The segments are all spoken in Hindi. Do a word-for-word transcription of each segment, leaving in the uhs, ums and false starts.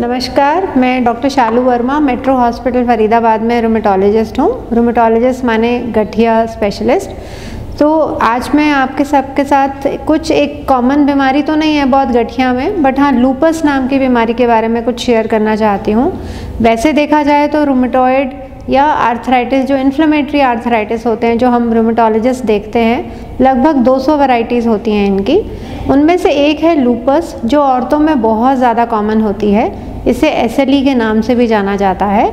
नमस्कार, मैं doctor Shalu Verma metro hospital Faridabad में रूमेटोलॉजिस्ट हूँ। रूमेटोलॉजिस्ट माने गठिया स्पेशलिस्ट। तो आज मैं आपके सबके साथ कुछ एक कॉमन बीमारी तो नहीं है बहुत गठिया में, बट हाँ लूपस नाम की बीमारी के बारे में कुछ शेयर करना चाहती हूँ। वैसे देखा जाए तो रूमेटोइड या आर्थराइटिस जो इन्फ्लेमेटरी आर्थराइटिस होते हैं जो हम रूमेटोलॉजिस्ट देखते हैं, लगभग दो सौ वैरायटीज़ होती हैं इनकी। उनमें से एक है लूपस जो औरतों में बहुत ज़्यादा कॉमन होती है। इसे एस एल ई के नाम से भी जाना जाता है।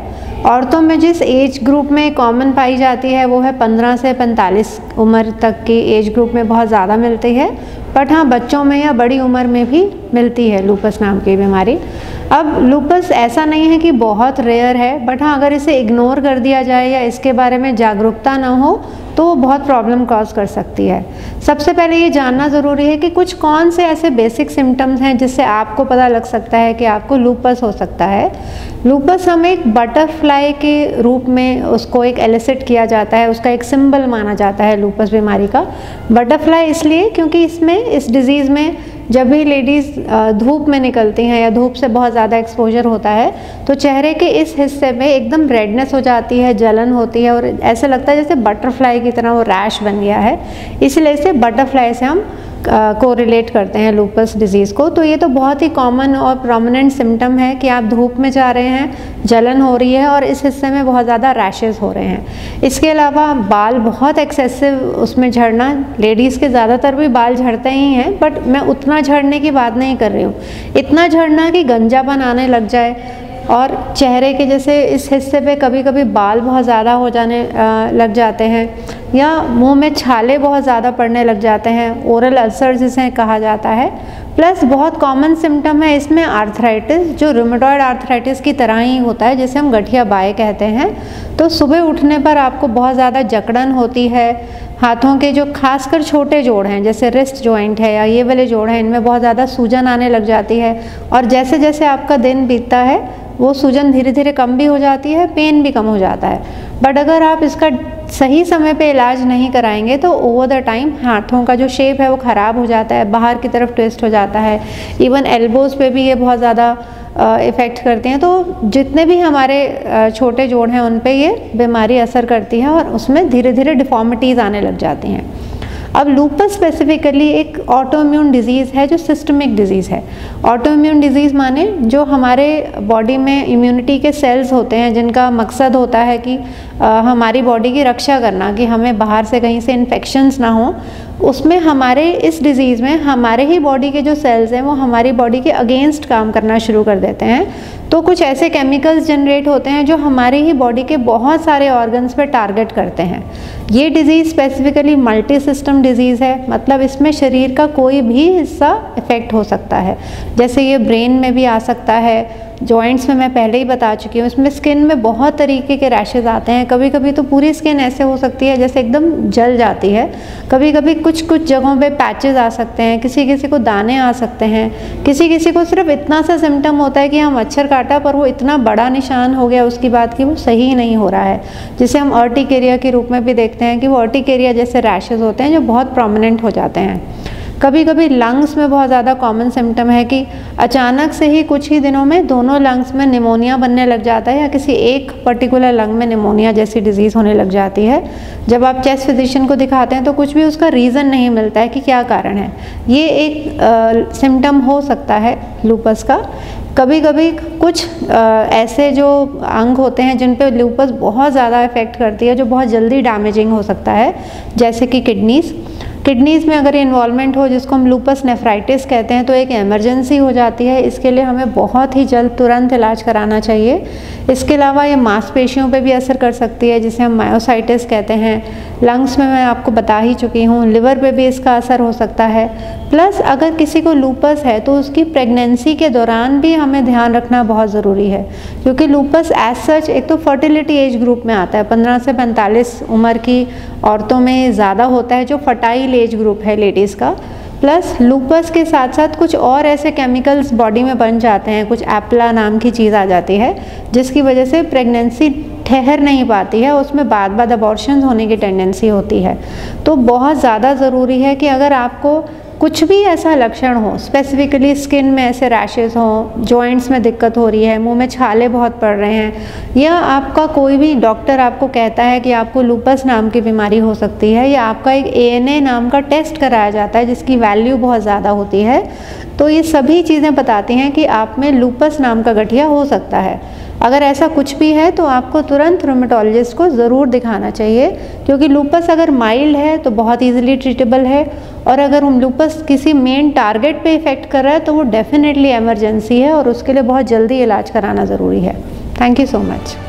औरतों में जिस एज ग्रुप में कॉमन पाई जाती है वो है पंद्रह से पैंतालीस उम्र तक की एज ग्रुप में बहुत ज़्यादा मिलती है, बट हाँ बच्चों में या बड़ी उम्र में भी मिलती है लूपस नाम की बीमारी। अब लूपस ऐसा नहीं है कि बहुत रेयर है, बट हाँ अगर इसे इग्नोर कर दिया जाए या इसके बारे में जागरूकता ना हो तो वो बहुत प्रॉब्लम कॉज कर सकती है। सबसे पहले ये जानना ज़रूरी है कि कुछ कौन से ऐसे बेसिक सिम्टम्स हैं जिससे आपको पता लग सकता है कि आपको लूपस हो सकता है। लूपस हम एक बटरफ्लाई के रूप में उसको एक एलिसिट किया जाता है, उसका एक सिंबल माना जाता है लूपस बीमारी का। बटरफ्लाई इसलिए क्योंकि इसमें इस डिज़ीज़ में जब भी लेडीज़ धूप में निकलती हैं या धूप से बहुत ज़्यादा एक्सपोजर होता है तो चेहरे के इस हिस्से में एकदम रेडनेस हो जाती है, जलन होती है और ऐसा लगता है जैसे बटरफ्लाई की तरह वो रैश बन गया है। इसलिए इसे बटरफ्लाई से हम को रिलेट करते हैं लूपस डिजीज़ को। तो ये तो बहुत ही कॉमन और प्रोमिनेंट सिम्टम है कि आप धूप में जा रहे हैं, जलन हो रही है और इस हिस्से में बहुत ज़्यादा रैशेज़ हो रहे हैं। इसके अलावा बाल बहुत एक्सेसिव उसमें झड़ना, लेडीज़ के ज़्यादातर भी बाल झड़ते ही हैं, बट मैं उतना झड़ने की बात नहीं कर रही हूँ, इतना झड़ना कि गंजापन आने लग जाए और चेहरे के जैसे इस हिस्से पे कभी कभी बाल बहुत ज़्यादा हो जाने लग जाते हैं या मुंह में छाले बहुत ज़्यादा पड़ने लग जाते हैं, ओरल अल्सर जिसे कहा जाता है। प्लस बहुत कॉमन सिम्टम है इसमें आर्थराइटिस जो रूमेटॉइड आर्थराइटिस की तरह ही होता है जिसे हम गठिया बाय कहते हैं। तो सुबह उठने पर आपको बहुत ज़्यादा जकड़न होती है, हाथों के जो खासकर छोटे जोड़ हैं जैसे रिस्ट जॉइंट है या ये वाले जोड़ हैं इनमें बहुत ज़्यादा सूजन आने लग जाती है और जैसे जैसे आपका दिन बीतता है वो सूजन धीरे धीरे कम भी हो जाती है, पेन भी कम हो जाता है। बट अगर आप इसका सही समय पे इलाज नहीं कराएंगे तो ओवर द टाइम हाथों का जो शेप है वो ख़राब हो जाता है, बाहर की तरफ ट्विस्ट हो जाता है। इवन एल्बोज़ पे भी ये बहुत ज़्यादा इफ़ेक्ट करते हैं। तो जितने भी हमारे छोटे जोड़ हैं उन पे ये बीमारी असर करती है और उसमें धीरे धीरे डिफॉर्मिटीज़ आने लग जाती हैं। अब लूपस स्पेसिफिकली एक ऑटो इम्यून डिजीज़ है जो सिस्टमिक डिजीज़ है। ऑटो इम्यून डिजीज़ माने जो हमारे बॉडी में इम्यूनिटी के सेल्स होते हैं जिनका मकसद होता है कि आ, हमारी बॉडी की रक्षा करना कि हमें बाहर से कहीं से इन्फेक्शंस ना हो। उसमें हमारे इस डिज़ीज़ में हमारे ही बॉडी के जो सेल्स हैं वो हमारी बॉडी के अगेंस्ट काम करना शुरू कर देते हैं। तो कुछ ऐसे केमिकल्स जनरेट होते हैं जो हमारे ही बॉडी के बहुत सारे ऑर्गन्स पर टारगेट करते हैं। ये disease specifically multi system disease है, मतलब इसमें शरीर का कोई भी हिस्सा इफ़ेक्ट हो सकता है। जैसे ये ब्रेन में भी आ सकता है, जॉइंट्स में मैं पहले ही बता चुकी हूँ, इसमें स्किन में बहुत तरीके के रैशेज़ आते हैं। कभी कभी तो पूरी स्किन ऐसे हो सकती है जैसे एकदम जल जाती है, कभी कभी कुछ कुछ जगहों पे पैचेस आ सकते हैं, किसी किसी को दाने आ सकते हैं, किसी किसी को सिर्फ इतना सा सिम्टम होता है कि हम मच्छर काटा पर वो इतना बड़ा निशान हो गया उसकी बात कि वो सही नहीं हो रहा है, जिसे हम अर्टिकेरिया के रूप में भी देखते हैं कि वो अर्टिकेरिया जैसे रैशेज़ होते हैं जो बहुत प्रोमिनेंट हो जाते हैं। कभी कभी लंग्स में बहुत ज़्यादा कॉमन सिम्टम है कि अचानक से ही कुछ ही दिनों में दोनों लंग्स में निमोनिया बनने लग जाता है या किसी एक पर्टिकुलर लंग में निमोनिया जैसी डिजीज़ होने लग जाती है। जब आप चेस्ट फिजिशियन को दिखाते हैं तो कुछ भी उसका रीज़न नहीं मिलता है कि क्या कारण है। ये एक सिम्टम हो सकता है लूपस का। कभी कभी कुछ आ, ऐसे जो अंग होते हैं जिन पे लूपस बहुत ज़्यादा इफ़ेक्ट करती है जो बहुत जल्दी डैमेजिंग हो सकता है, जैसे कि किडनीज़। किडनीज़ में अगर इन्वॉल्वमेंट हो जिसको हम लूपस नेफ्राइटिस कहते हैं तो एक इमरजेंसी हो जाती है। इसके लिए हमें बहुत ही जल्द तुरंत इलाज कराना चाहिए। इसके अलावा ये मांसपेशियों पे भी असर कर सकती है जिसे हम मायोसाइटिस कहते हैं। लंग्स में मैं आपको बता ही चुकी हूँ, लिवर पे भी इसका असर हो सकता है। प्लस अगर किसी को लूपस है तो उसकी प्रेगनेंसी के दौरान भी हमें ध्यान रखना बहुत ज़रूरी है, क्योंकि लूपस एज सच एक तो फर्टिलिटी एज ग्रुप में आता है, पंद्रह से पैंतालीस उम्र की औरतों में ज़्यादा होता है जो फर्टाइल एज ग्रुप है लेडीज़ का। प्लस लूपस के साथ साथ कुछ और ऐसे केमिकल्स बॉडी में बन जाते हैं, कुछ एप्ला नाम की चीज़ आ जाती है जिसकी वजह से प्रेगनेंसी ठहर नहीं पाती है, उसमें बाद बाद अबॉर्शन होने की टेंडेंसी होती है। तो बहुत ज़्यादा ज़रूरी है कि अगर आपको कुछ भी ऐसा लक्षण हो, स्पेसिफिकली स्किन में ऐसे रैशेस हों, जॉइंट्स में दिक्कत हो रही है, मुंह में छाले बहुत पड़ रहे हैं, या आपका कोई भी डॉक्टर आपको कहता है कि आपको लूपस नाम की बीमारी हो सकती है, या आपका एक ए एन ए नाम का टेस्ट कराया जाता है जिसकी वैल्यू बहुत ज़्यादा होती है, तो ये सभी चीज़ें बताती हैं कि आप में लूपस नाम का गठिया हो सकता है। अगर ऐसा कुछ भी है तो आपको तुरंत रूमेटोलॉजिस्ट को ज़रूर दिखाना चाहिए, क्योंकि लूपस अगर माइल्ड है तो बहुत इजीली ट्रीटेबल है, और अगर हम लूपस किसी मेन टारगेट पे इफ़ेक्ट कर रहा है तो वो डेफिनेटली इमरजेंसी है और उसके लिए बहुत जल्दी इलाज कराना ज़रूरी है। Thank you so much.